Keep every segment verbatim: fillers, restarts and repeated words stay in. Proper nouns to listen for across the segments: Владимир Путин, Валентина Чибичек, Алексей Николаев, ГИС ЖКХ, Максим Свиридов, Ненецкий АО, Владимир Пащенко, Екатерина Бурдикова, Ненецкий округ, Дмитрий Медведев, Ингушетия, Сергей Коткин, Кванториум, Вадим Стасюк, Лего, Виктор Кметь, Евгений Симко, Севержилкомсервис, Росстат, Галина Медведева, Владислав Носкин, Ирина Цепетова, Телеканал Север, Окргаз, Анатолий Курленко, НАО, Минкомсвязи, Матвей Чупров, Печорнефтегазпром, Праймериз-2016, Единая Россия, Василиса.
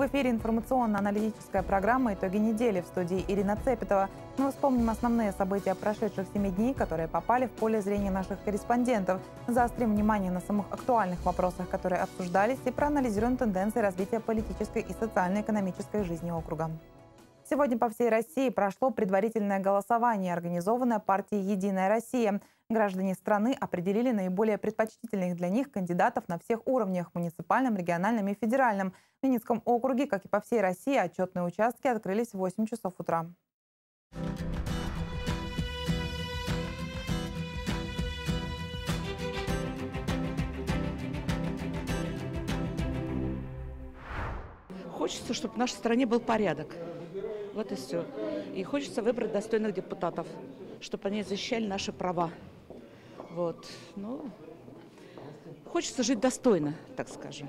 В эфире информационно-аналитическая программа «Итоги недели», в студии Ирина Цепетова. Мы вспомним основные события прошедших семи дней, которые попали в поле зрения наших корреспондентов. Заострим внимание на самых актуальных вопросах, которые обсуждались, и проанализируем тенденции развития политической и социально-экономической жизни округа. Сегодня по всей России прошло предварительное голосование, организованное партией «Единая Россия». Граждане страны определили наиболее предпочтительных для них кандидатов на всех уровнях – муниципальном, региональном и федеральном. В Ненецком округе, как и по всей России, отчетные участки открылись в восемь часов утра. Хочется, чтобы в нашей стране был порядок. Вот и все. И хочется выбрать достойных депутатов, чтобы они защищали наши права. Вот. Ну, хочется жить достойно, так скажем.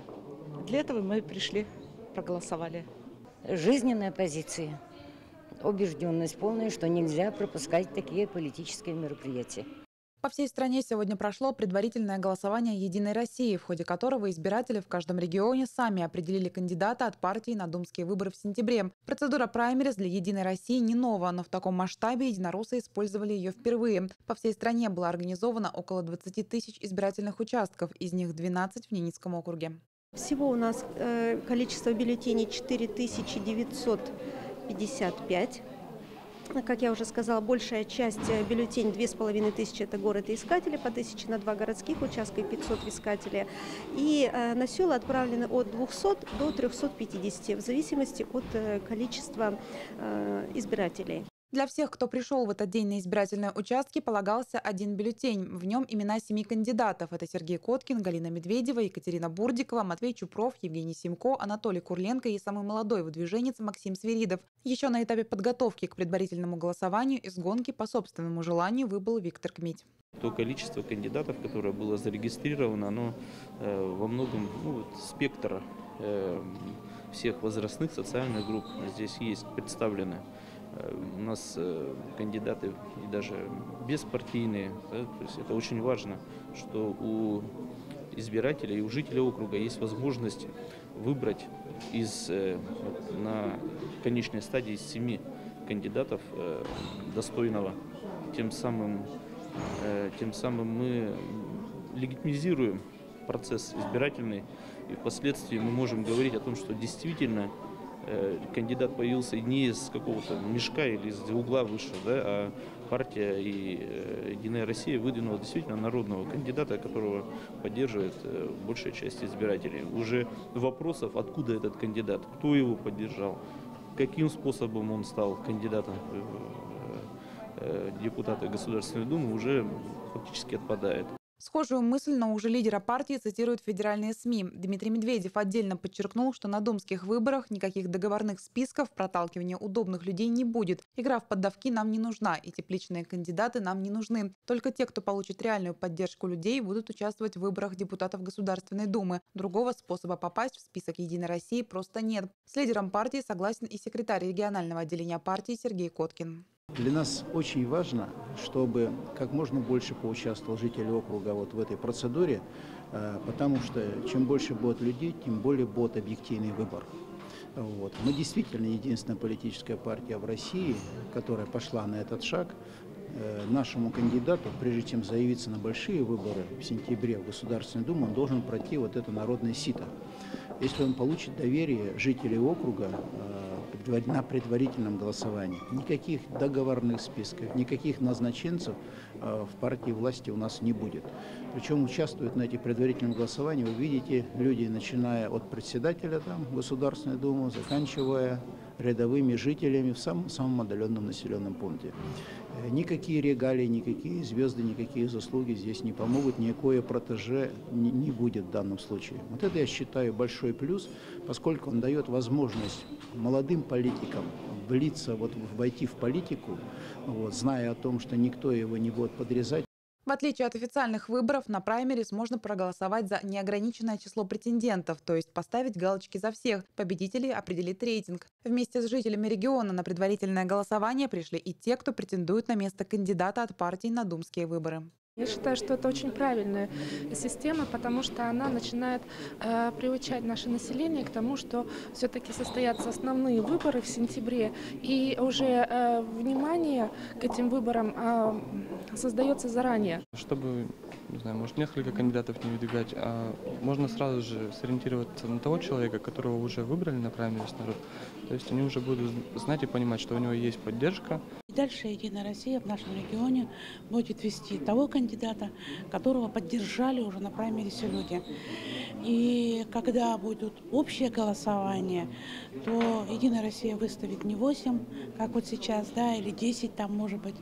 Для этого мы пришли, проголосовали. Жизненная позиция, убежденность полная, что нельзя пропускать такие политические мероприятия. По всей стране сегодня прошло предварительное голосование «Единой России», в ходе которого избиратели в каждом регионе сами определили кандидата от партии на думские выборы в сентябре. Процедура праймериз для «Единой России» не нова, но в таком масштабе единороссы использовали ее впервые. По всей стране было организовано около двадцати тысяч избирательных участков, из них двенадцать в Ненецком округе. Всего у нас количество бюллетеней четыре тысячи девятьсот пятьдесят пять. Как я уже сказала, большая часть бюллетеней, две тысячи пятьсот – это город и искатели, по тысяче на два городских участка и пятьсот искателей. И на села отправлены от двухсот до трёхсот пятидесяти, в зависимости от количества избирателей. Для всех, кто пришел в этот день на избирательные участки, полагался один бюллетень. В нем имена семи кандидатов. Это Сергей Коткин, Галина Медведева, Екатерина Бурдикова, Матвей Чупров, Евгений Симко, Анатолий Курленко и самый молодой выдвиженец Максим Свиридов. Еще на этапе подготовки к предварительному голосованию из гонки по собственному желанию выбыл Виктор Кметь. То количество кандидатов, которое было зарегистрировано, оно э, во многом ну, спектра э, всех возрастных социальных групп здесь есть представлены. У нас кандидаты и даже беспартийные. Да, то есть это очень важно, что у избирателя и у жителя округа есть возможность выбрать из, на конечной стадии из семи кандидатов достойного. Тем самым, тем самым мы легитимизируем процесс избирательный, и впоследствии мы можем говорить о том, что действительно кандидат появился не из какого-то мешка или из угла выше, да, а партия и «Единая Россия» выдвинула действительно народного кандидата, которого поддерживает большая часть избирателей. Уже вопросов, откуда этот кандидат, кто его поддержал, каким способом он стал кандидатом депутата Государственной Думы, уже фактически отпадает. Схожую мысль, но уже лидера партии, цитируют федеральные СМИ. Дмитрий Медведев отдельно подчеркнул, что на думских выборах никаких договорных списков, проталкивания удобных людей не будет. Игра в поддавки нам не нужна, и тепличные кандидаты нам не нужны. Только те, кто получит реальную поддержку людей, будут участвовать в выборах депутатов Государственной Думы. Другого способа попасть в список «Единой России» просто нет. С лидером партии согласен и секретарь регионального отделения партии Сергей Коткин. Для нас очень важно, чтобы как можно больше поучаствовал житель округа вот в этой процедуре, потому что чем больше будет людей, тем более будет объективный выбор. Вот. Мы действительно единственная политическая партия в России, которая пошла на этот шаг. Нашему кандидату, прежде чем заявиться на большие выборы в сентябре в Государственную Думу, он должен пройти вот это народное сито. Если он получит доверие жителей округа на предварительном голосовании, никаких договорных списков, никаких назначенцев в партии власти у нас не будет. Причем участвуют на этих предварительном голосовании, вы видите, люди, начиная от председателя там, Государственной Думы, заканчивая рядовыми жителями в самом, самом отдаленном населенном пункте. Никакие регалии, никакие звезды, никакие заслуги здесь не помогут, никакое протеже не будет в данном случае. Вот это я считаю большой плюс, поскольку он дает возможность молодым политикам влиться, вот, войти в политику, вот, зная о том, что никто его не будет подрезать. В отличие от официальных выборов, на праймериз можно проголосовать за неограниченное число претендентов, то есть поставить галочки за всех. Победителей определит рейтинг. Вместе с жителями региона на предварительное голосование пришли и те, кто претендует на место кандидата от партии на думские выборы. Я считаю, что это очень правильная система, потому что она начинает э, приучать наше население к тому, что все-таки состоятся основные выборы в сентябре, и уже э, внимание к этим выборам э, создается заранее. Чтобы, не знаю, может, несколько кандидатов не выдвигать, а можно сразу же сориентироваться на того человека, которого уже выбрали на правильность народ. То есть они уже будут знать и понимать, что у него есть поддержка. И дальше «Единая Россия» в нашем регионе будет вести того кандидата, которого поддержали уже на праймерисе люди. И когда будет общее голосование, то «Единая Россия» выставит не восемь, как вот сейчас, да, или десять там, может быть,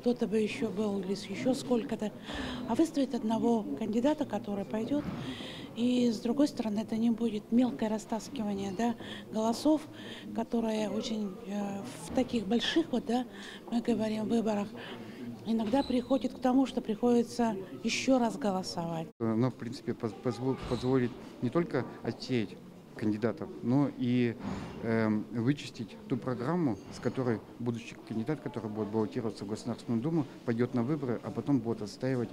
кто-то бы еще был, или еще сколько-то, а выставит одного кандидата, который пойдет. И, с другой стороны, это не будет мелкое растаскивание, да, голосов, которые очень э, в таких больших, вот, да, мы говорим, выборах, иногда приходит к тому, что приходится еще раз голосовать. Оно, в принципе, позволит не только отсеять кандидатов, но и э, вычистить ту программу, с которой будущий кандидат, который будет баллотироваться в Государственную Думу, пойдет на выборы, а потом будет отстаивать,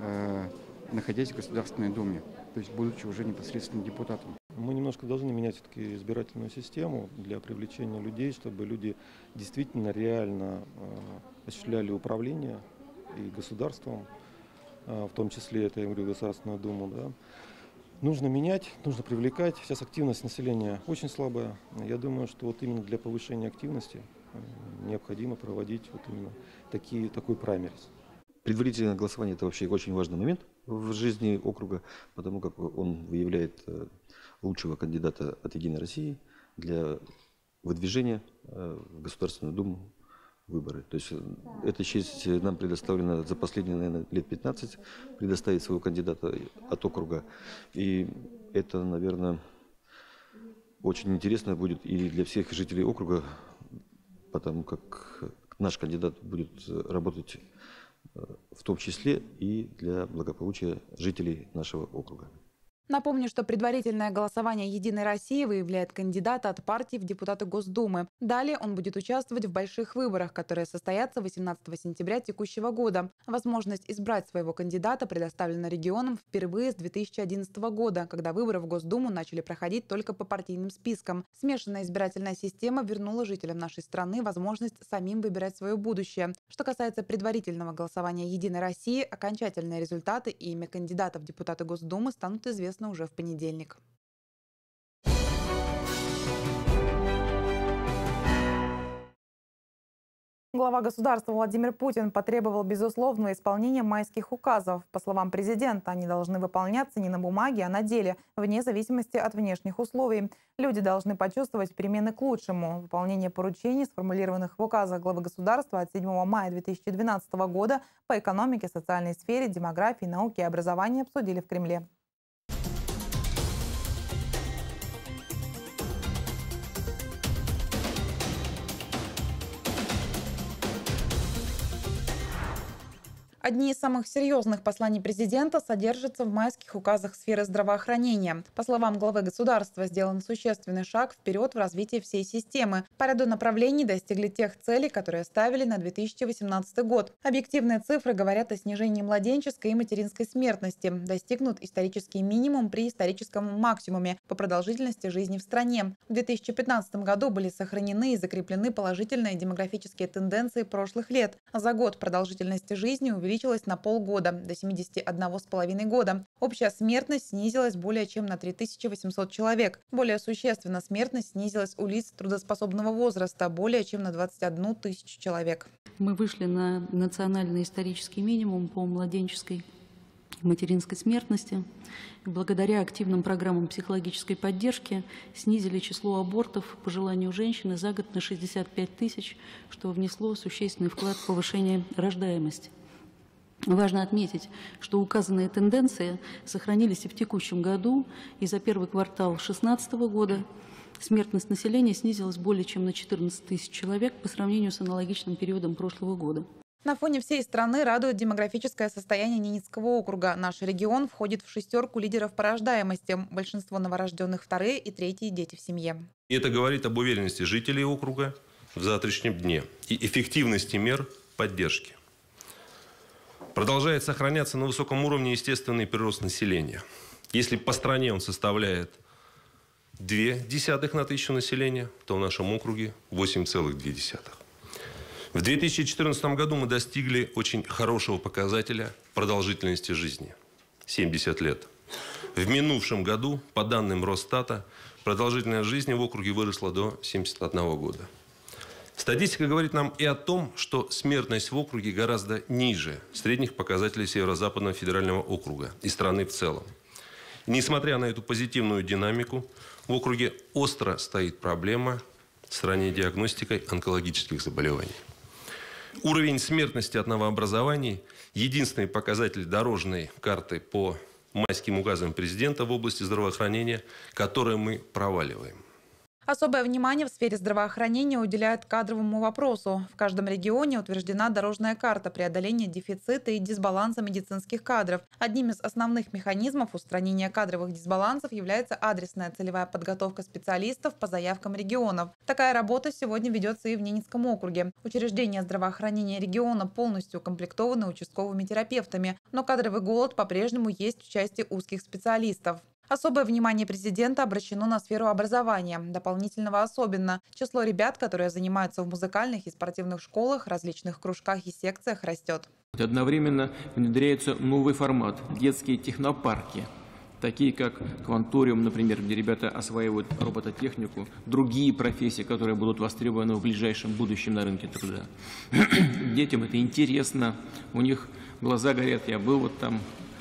э, находясь в Государственной Думе, то есть будучи уже непосредственно депутатом. Мы немножко должны менять все-таки избирательную систему для привлечения людей, чтобы люди действительно реально э, осуществляли управление и государством, э, в том числе, это я говорю, Государственную Думу. Да. Нужно менять, нужно привлекать. Сейчас активность населения очень слабая. Я думаю, что вот именно для повышения активности э, необходимо проводить вот именно такие, такой праймериз. Предварительное голосование – это вообще очень важный момент в жизни округа, потому как он выявляет лучшего кандидата от «Единой России» для выдвижения в Государственную Думу выборы. То есть эта честь нам предоставлена за последние, наверное, лет пятнадцать, предоставить своего кандидата от округа. И это, наверное, очень интересно будет и для всех жителей округа, потому как наш кандидат будет работать в том числе и для благополучия жителей нашего округа. Напомню, что предварительное голосование «Единой России» выявляет кандидата от партии в депутаты Госдумы. Далее он будет участвовать в больших выборах, которые состоятся восемнадцатого сентября текущего года. Возможность избрать своего кандидата предоставлена регионам впервые с две тысячи одиннадцатого года, когда выборы в Госдуму начали проходить только по партийным спискам. Смешанная избирательная система вернула жителям нашей страны возможность самим выбирать свое будущее. Что касается предварительного голосования «Единой России», окончательные результаты и имя кандидата в депутаты Госдумы станут известны уже в понедельник. Глава государства Владимир Путин потребовал безусловного исполнения майских указов. По словам президента, они должны выполняться не на бумаге, а на деле, вне зависимости от внешних условий. Люди должны почувствовать перемены к лучшему. Выполнение поручений, сформулированных в указах главы государства от седьмого мая две тысячи двенадцатого года по экономике, социальной сфере, демографии, науке и образованию, обсудили в Кремле. Одни из самых серьезных посланий президента содержатся в майских указах сферы здравоохранения. По словам главы государства, сделан существенный шаг вперед в развитии всей системы. По ряду направлений достигли тех целей, которые ставили на две тысячи восемнадцатый год. Объективные цифры говорят о снижении младенческой и материнской смертности. Достигнут исторический минимум при историческом максимуме по продолжительности жизни в стране. В две тысячи пятнадцатом году были сохранены и закреплены положительные демографические тенденции прошлых лет. За год продолжительность жизни увеличилась на полгода, до семидесяти одного с половиной года. Общая смертность снизилась более чем на три тысячи восемьсот человек. Более существенно смертность снизилась у лиц трудоспособного возраста более чем на двадцать одну тысячу человек. Мы вышли на национальный исторический минимум по младенческой материнской смертности. Благодаря активным программам психологической поддержки снизили число абортов по желанию женщины за год на шестьдесят пять тысяч, что внесло существенный вклад в повышение рождаемости. Важно отметить, что указанные тенденции сохранились и в текущем году, и за первый квартал две тысячи шестнадцатого года смертность населения снизилась более чем на четырнадцать тысяч человек по сравнению с аналогичным периодом прошлого года. На фоне всей страны радует демографическое состояние Ненецкого округа. Наш регион входит в шестерку лидеров по рождаемости. Большинство новорожденных вторые и третьи дети в семье. Это говорит об уверенности жителей округа в завтрашнем дне и эффективности мер поддержки. Продолжает сохраняться на высоком уровне естественный прирост населения. Если по стране он составляет две десятых на тысячу населения, то в нашем округе восемь целых две десятых. В две тысячи четырнадцатом году мы достигли очень хорошего показателя продолжительности жизни – семьдесят лет. В минувшем году, по данным Росстата, продолжительность жизни в округе выросла до семидесяти одного года. Статистика говорит нам и о том, что смертность в округе гораздо ниже средних показателей Северо-Западного федерального округа и страны в целом. И несмотря на эту позитивную динамику, в округе остро стоит проблема с ранней диагностикой онкологических заболеваний. Уровень смертности от новообразований – единственный показатель дорожной карты по майским указам президента в области здравоохранения, который мы проваливаем. Особое внимание в сфере здравоохранения уделяют кадровому вопросу. В каждом регионе утверждена дорожная карта преодоления дефицита и дисбаланса медицинских кадров. Одним из основных механизмов устранения кадровых дисбалансов является адресная целевая подготовка специалистов по заявкам регионов. Такая работа сегодня ведется и в Ненецком округе. Учреждения здравоохранения региона полностью укомплектованы участковыми терапевтами, но кадровый голод по-прежнему есть в части узких специалистов. Особое внимание президента обращено на сферу образования. Дополнительного особенно число ребят, которые занимаются в музыкальных и спортивных школах, различных кружках и секциях, растет. Одновременно внедряется новый формат – детские технопарки, такие как «Кванториум», например, где ребята осваивают робототехнику, другие профессии, которые будут востребованы в ближайшем будущем на рынке труда. Детям это интересно, у них глаза горят, я был вот там,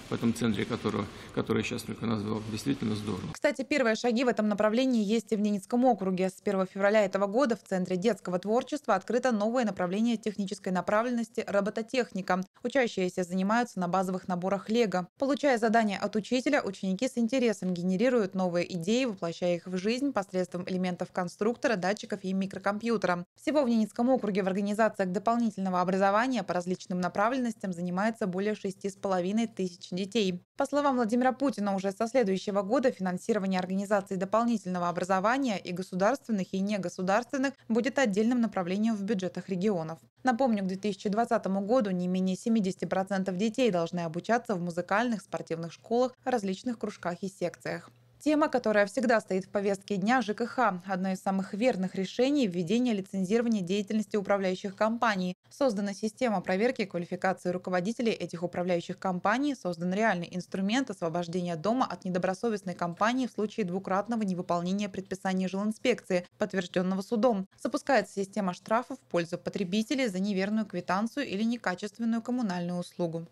в этом центре, который, который я сейчас только назвал. Действительно здорово. Кстати, первые шаги в этом направлении есть и в Ненецком округе. С первого февраля этого года в Центре детского творчества открыто новое направление технической направленности «Робототехника». Учащиеся занимаются на базовых наборах «Лего». Получая задания от учителя, ученики с интересом генерируют новые идеи, воплощая их в жизнь посредством элементов конструктора, датчиков и микрокомпьютера. Всего в Ненецком округе в организациях дополнительного образования по различным направленностям занимается более шести с половиной тысяч детей. По словам Владимира Путина, уже со следующего года финансирование организаций дополнительного образования и государственных, и негосударственных будет отдельным направлением в бюджетах регионов. Напомню, к две тысячи двадцатому году не менее семидесяти процентов детей должны обучаться в музыкальных, спортивных школах, различных кружках и секциях. Тема, которая всегда стоит в повестке дня – ЖКХ. Одно из самых верных решений – введение лицензирования деятельности управляющих компаний. Создана система проверки квалификации руководителей этих управляющих компаний, создан реальный инструмент освобождения дома от недобросовестной компании в случае двукратного невыполнения предписаний жилинспекции, подтвержденного судом. Запускается система штрафов в пользу потребителей за неверную квитанцию или некачественную коммунальную услугу.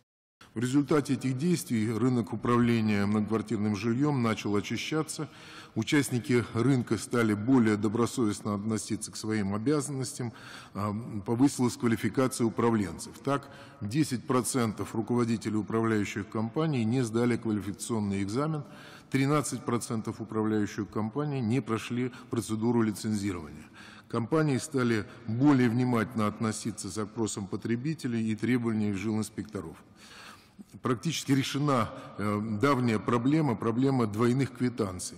В результате этих действий рынок управления многоквартирным жильем начал очищаться, участники рынка стали более добросовестно относиться к своим обязанностям, повысилась квалификация управленцев. Так, десять процентов руководителей управляющих компаний не сдали квалификационный экзамен, тринадцать процентов управляющих компаний не прошли процедуру лицензирования. Компании стали более внимательно относиться к запросам потребителей и требованиям жилинспекторов. Практически решена давняя проблема, проблема двойных квитанций.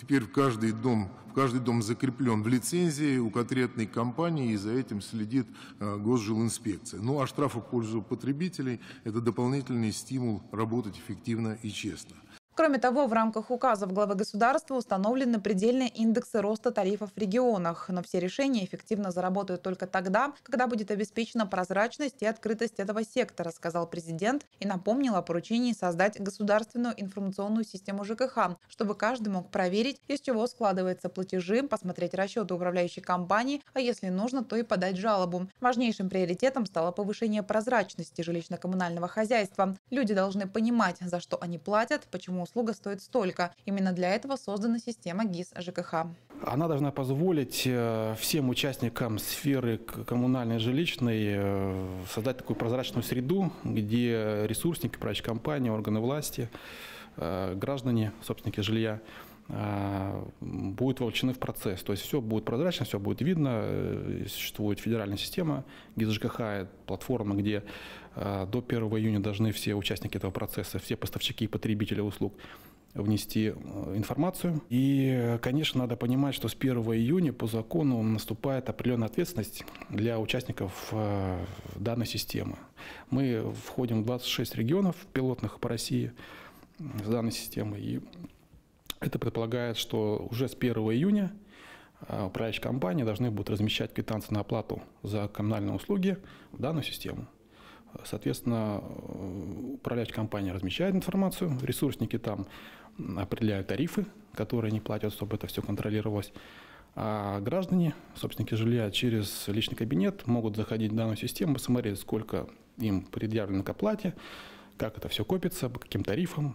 Теперь в каждый дом, в каждый дом закреплен в лицензии у конкретной компании, и за этим следит госжилинспекция. Ну а штрафы в пользу потребителей – это дополнительный стимул работать эффективно и честно. Кроме того, в рамках указов главы государства установлены предельные индексы роста тарифов в регионах. Но все решения эффективно заработают только тогда, когда будет обеспечена прозрачность и открытость этого сектора, сказал президент и напомнил о поручении создать государственную информационную систему ЖКХ, чтобы каждый мог проверить, из чего складываются платежи, посмотреть расчеты управляющей компании, а если нужно, то и подать жалобу. Важнейшим приоритетом стало повышение прозрачности жилищно-коммунального хозяйства. Люди должны понимать, за что они платят, почему услуга стоит столько. Именно для этого создана система ГИС ЖКХ. Она должна позволить всем участникам сферы коммунальной и жилищной создать такую прозрачную среду, где ресурсники, управляющие компании, органы власти, граждане, собственники жилья будут вовлечены в процесс. То есть все будет прозрачно, все будет видно. Существует федеральная система ГИС ЖКХ, платформа, где до первого июня должны все участники этого процесса, все поставщики и потребители услуг внести информацию. И, конечно, надо понимать, что с первого июня по закону наступает определенная ответственность для участников данной системы. Мы входим в двадцать шесть регионов пилотных по России с данной системой. И это предполагает, что уже с первого июня управляющие компании должны будут размещать квитанции на оплату за коммунальные услуги в данную систему. Соответственно, управляющая компания размещает информацию, ресурсники там определяют тарифы, которые они платят, чтобы это все контролировалось. А граждане, собственники жилья, через личный кабинет могут заходить в данную систему, посмотреть, сколько им предъявлено к оплате, как это все копится, по каким тарифам.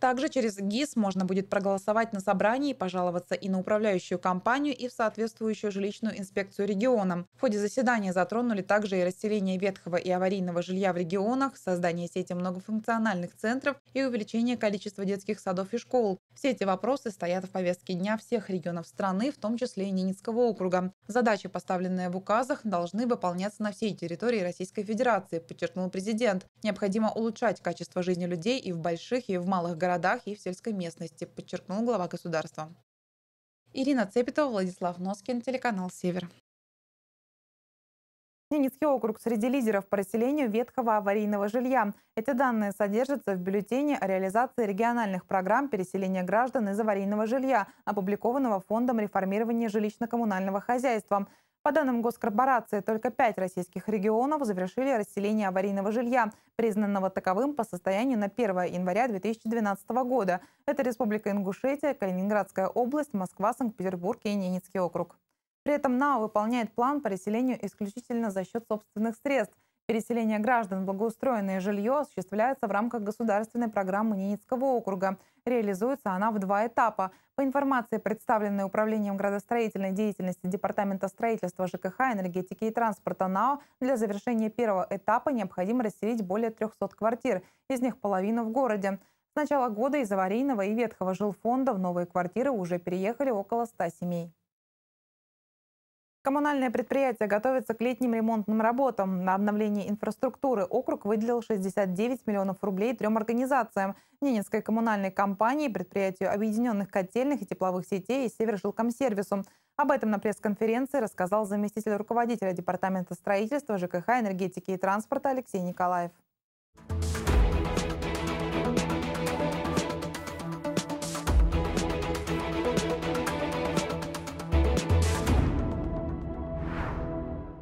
Также через ГИС можно будет проголосовать на собрании, пожаловаться и на управляющую компанию, и в соответствующую жилищную инспекцию региона. В ходе заседания затронули также и расселение ветхого и аварийного жилья в регионах, создание сети многофункциональных центров и увеличение количества детских садов и школ. Все эти вопросы стоят в повестке дня всех регионов страны, в том числе и Ненецкого округа. Задачи, поставленные в указах, должны выполняться на всей территории Российской Федерации, подчеркнул президент. Необходимо улучшать качество жизни людей и в больших, и в малых городах. В городах и в сельской местности, подчеркнул глава государства. Ирина Цепетова, Владислав Носкин, телеканал «Север». Ненецкий округ среди лидеров по расселению ветхого аварийного жилья. Эти данные содержатся в бюллетене о реализации региональных программ переселения граждан из аварийного жилья, опубликованного Фондом реформирования жилищно-коммунального хозяйства. По данным госкорпорации, только пять российских регионов завершили расселение аварийного жилья, признанного таковым по состоянию на первое января две тысячи двенадцатого года. Это Республика Ингушетия, Калининградская область, Москва, Санкт-Петербург и Ненецкий округ. При этом НАО выполняет план по расселению исключительно за счет собственных средств. Переселение граждан в благоустроенное жилье осуществляется в рамках государственной программы Ненецкого округа. Реализуется она в два этапа. По информации, представленной Управлением градостроительной деятельности Департамента строительства, ЖКХ, энергетики и транспорта НАО, для завершения первого этапа необходимо расселить более трёхсот квартир, из них половину в городе. С начала года из аварийного и ветхого жилфонда в новые квартиры уже переехали около ста семей. Коммунальное предприятие готовится к летним ремонтным работам. На обновление инфраструктуры округ выделил шестьдесят девять миллионов рублей трем организациям – Ненецкой коммунальной компании, предприятию объединенных котельных и тепловых сетей и Севержилкомсервису. Об этом на пресс-конференции рассказал заместитель руководителя Департамента строительства, ЖКХ, энергетики и транспорта Алексей Николаев.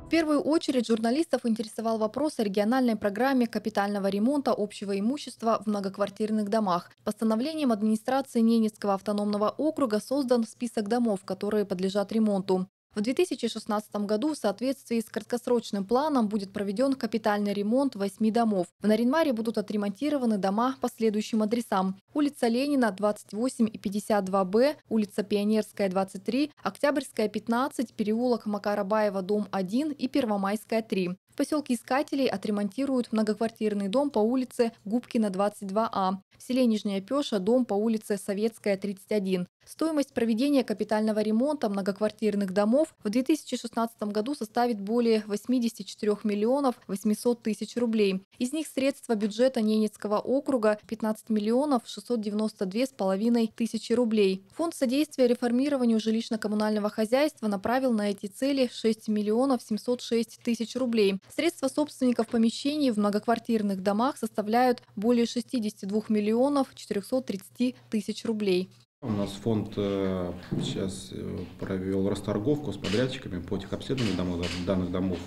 В первую очередь журналистов интересовал вопрос о региональной программе капитального ремонта общего имущества в многоквартирных домах. Постановлением администрации Ненецкого автономного округа создан список домов, которые подлежат ремонту. В две тысячи шестнадцатом году в соответствии с краткосрочным планом будет проведен капитальный ремонт восьми домов. В Нарьян-Маре будут отремонтированы дома по следующим адресам: улица Ленина двадцать восемь и пятьдесят два Б, улица Пионерская двадцать три, Октябрьская пятнадцать, переулок Макарабаева дом один и Первомайская три. В поселке Искателей отремонтируют многоквартирный дом по улице Губкина двадцать два А. В селе Нижняя Пеша дом по улице Советская тридцать один. Стоимость проведения капитального ремонта многоквартирных домов в две тысячи шестнадцатом году составит более восьмидесяти четырёх миллионов восьмисот тысяч рублей. Из них средства бюджета Ненецкого округа пятнадцать миллионов шестьсот девяносто две с половиной тысячи рублей. Фонд содействия реформированию жилищно-коммунального хозяйства направил на эти цели шесть миллионов семьсот шесть тысяч рублей. Средства собственников помещений в многоквартирных домах составляют более шестидесяти двух миллионов четырёхсот тридцати тысяч рублей. У нас фонд сейчас провел расторговку с подрядчиками по техобследованию домов, данных домов.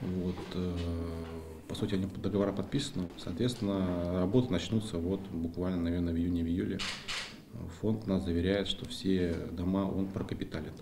Вот, по сути, они договора подписаны. Соответственно, работы начнутся вот буквально, наверное, в июне-июле. Фонд нас заверяет, что все дома он прокапиталит.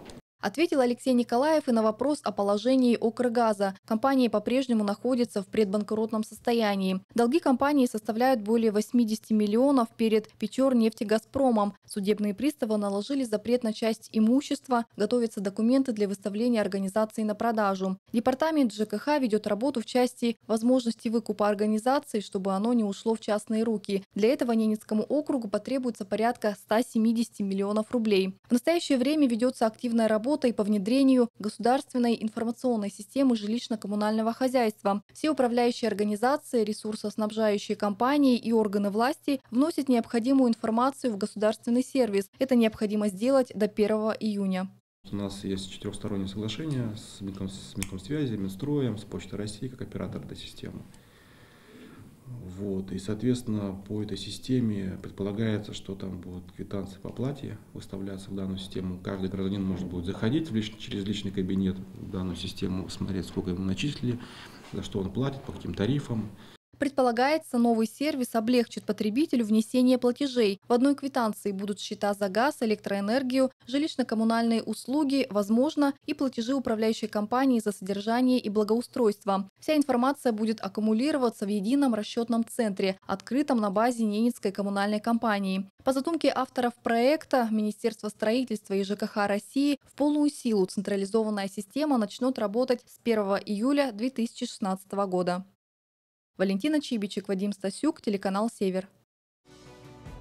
Ответил Алексей Николаев и на вопрос о положении «Окргаза». Компания по-прежнему находится в предбанкротном состоянии. Долги компании составляют более восьмидесяти миллионов перед Печорнефтегазпромом. Судебные приставы наложили запрет на часть имущества, готовятся документы для выставления организации на продажу. Департамент ЖКХ ведет работу в части возможности выкупа организации, чтобы оно не ушло в частные руки. Для этого Ненецкому округу потребуется порядка ста семидесяти миллионов рублей. В настоящее время ведется активная работа работой по внедрению государственной информационной системы жилищно-коммунального хозяйства. Все управляющие организации, ресурсоснабжающие компании и органы власти вносят необходимую информацию в государственный сервис. Это необходимо сделать до первого июня. У нас есть четырехстороннее соглашение с Минкомсвязи, Минстроем, с Почтой России как оператор этой системы. Вот. И, соответственно, по этой системе предполагается, что там будут квитанции по оплате выставляться в данную систему. Каждый гражданин может будет заходить в личный, через личный кабинет в данную систему, смотреть, сколько ему начислили, за что он платит, по каким тарифам. Предполагается, новый сервис облегчит потребителю внесение платежей. В одной квитанции будут счета за газ, электроэнергию, жилищно-коммунальные услуги, возможно, и платежи управляющей компании за содержание и благоустройство. Вся информация будет аккумулироваться в едином расчетном центре, открытом на базе Ненецкой коммунальной компании. По задумке авторов проекта, Министерство строительства и ЖКХ России, в полную силу централизованная система начнет работать с первого июля две тысячи шестнадцатого года. Валентина Чибичек, Вадим Стасюк, телеканал «Север».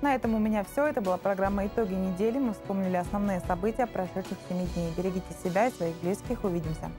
На этом у меня все. Это была программа «Итоги недели». Мы вспомнили основные события прошедших семи дней. Берегите себя и своих близких. Увидимся.